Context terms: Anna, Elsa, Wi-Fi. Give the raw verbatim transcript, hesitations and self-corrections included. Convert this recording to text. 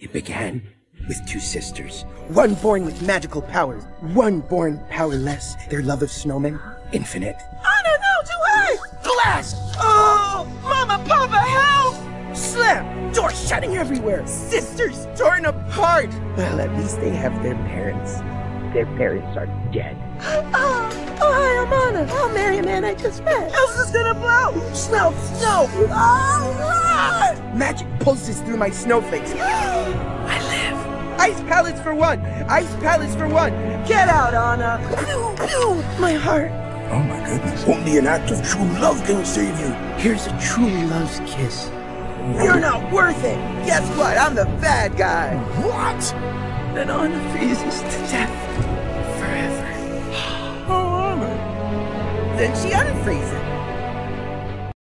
It began with two sisters. One born with magical powers, one born powerless. Their love of snowmen, infinite. I don't know, too high! Blast! Oh! Mama, Papa, help! Slam! Doors shutting everywhere! Sisters torn apart! Well, at least they have their parents. Their parents are dead. Oh, oh hi, I'm Anna. I'll marry a man I just met. Elsa's gonna blow! Snow! Snow! Oh, God! Magic pulses through my snowflakes. I live! Ice pallets for one! Ice pallets for one! Get out, Anna! My heart! Oh my goodness. Only an act of true love can save you. Here's a true love's kiss. You're not worth it! Guess what? I'm the bad guy! What? Then Anna freezes to death. Forever. Oh, Anna. Then she unfreezes.